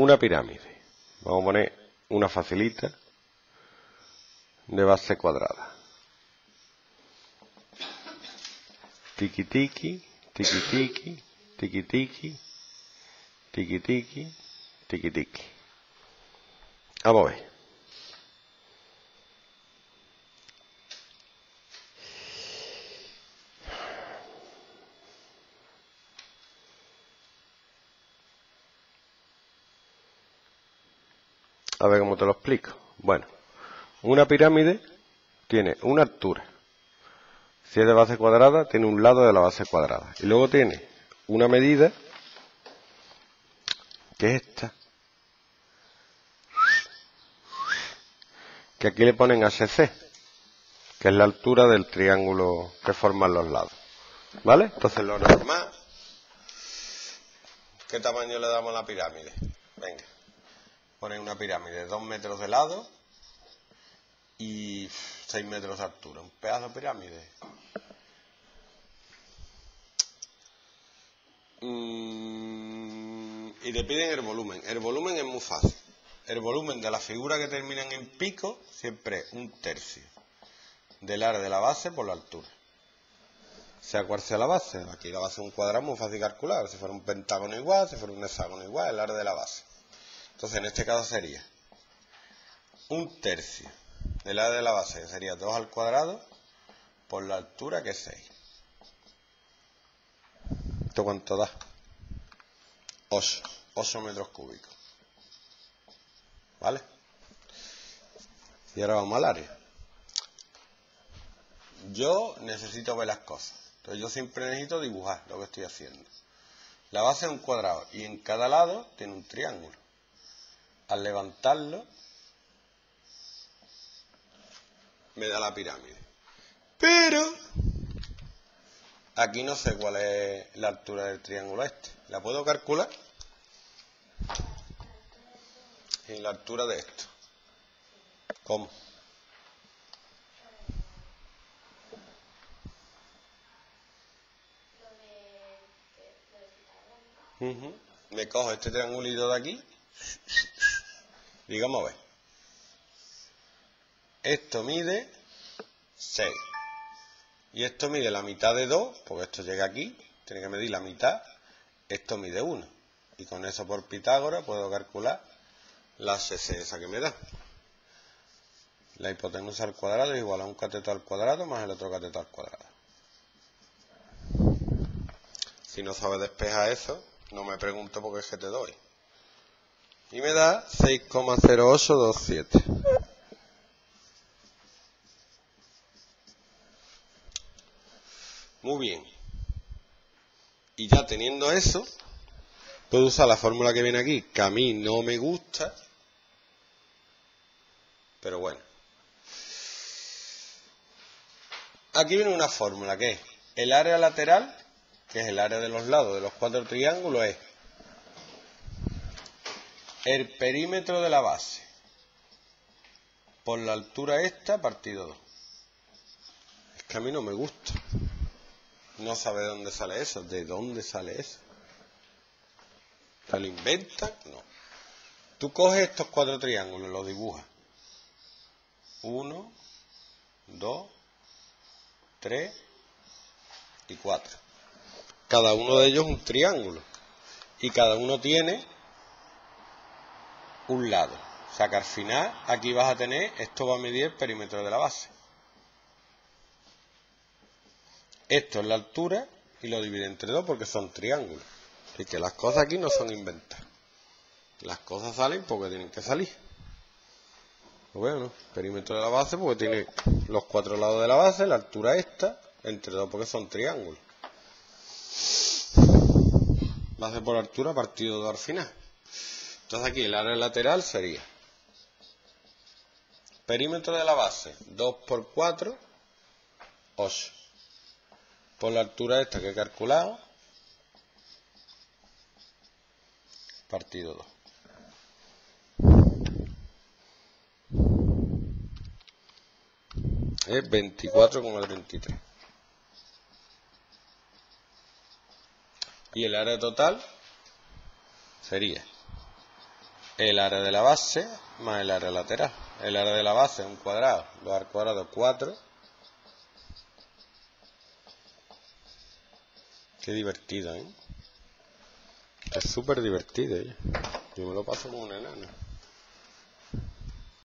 una pirámide. Vamos a poner una facilita de base cuadrada. Tiki tiki, tiki tiki, tiki tiki, tiki tiki, tiki tiki. Vamos a ver. A ver cómo te lo explico. Bueno, una pirámide tiene una altura. Si es de base cuadrada, tiene un lado de la base cuadrada. Y luego tiene una medida, que es esta. Que aquí le ponen HC, que es la altura del triángulo que forman los lados. ¿Vale? Entonces lo normal... ¿Qué tamaño le damos a la pirámide? Venga. Poner una pirámide de 2 metros de lado y 6 metros de altura. Un pedazo de pirámide. Y te piden el volumen. El volumen es muy fácil. El volumen de la figura que terminan en pico siempre es 1/3 del área de la base por la altura. Sea cual sea la base. Aquí la base es un cuadrado, muy fácil de calcular. Si fuera un pentágono igual, si fuera un hexágono igual, el área de la base. Entonces en este caso sería 1/3 del área de la base, que sería 2 al cuadrado, por la altura, que es 6. ¿Esto cuánto da? 8. 8 metros cúbicos. ¿Vale? Y ahora vamos al área. Yo necesito ver las cosas. Entonces yo siempre necesito dibujar lo que estoy haciendo. La base es un cuadrado y en cada lado tiene un triángulo. Al levantarlo, me da la pirámide. Pero aquí no sé cuál es la altura del triángulo este. La puedo calcular en la altura de esto. ¿Cómo? Me cojo este triangulito de aquí. Digamos, a ver, esto mide 6 y esto mide la mitad de 2, porque esto llega aquí, tiene que medir la mitad, esto mide 1 y con eso por Pitágoras puedo calcular la HC esa que me da. La hipotenusa al cuadrado es igual a un cateto al cuadrado más el otro cateto al cuadrado. Si no sabes despejar eso, no me pregunto por qué es que te doy. Y me da 6,0827. Muy bien. Y ya teniendo eso, puedo usar la fórmula que viene aquí, que a mí no me gusta. Pero bueno. Aquí viene una fórmula que es el área lateral, que es el área de los lados de los cuatro triángulos, es el perímetro de la base por la altura esta partido 2. Es que a mí no me gusta. No sabe de dónde sale eso. ¿De dónde sale eso? ¿Te lo inventan? No. Tú coges estos cuatro triángulos, los dibujas. 1, 2, 3 y 4. Cada uno de ellos un triángulo. Y cada uno tiene un lado, o sea que al final aquí vas a tener, esto va a medir el perímetro de la base, esto es la altura y lo divide entre 2 porque son triángulos, así que las cosas aquí no son inventadas, las cosas salen porque tienen que salir. Bueno, perímetro de la base porque tiene los cuatro lados de la base, la altura esta, entre 2 porque son triángulos, base por altura partido 2 al final. Entonces aquí el área lateral sería perímetro de la base 2 por 4, 8. Por la altura esta que he calculado, partido 2. Es 24,33. Y el área total sería el área de la base más el área lateral. El área de la base es un cuadrado, 2 al cuadrado 4. Qué divertido, ¿eh? Es súper divertido, ¿eh? Yo me lo paso como un enano.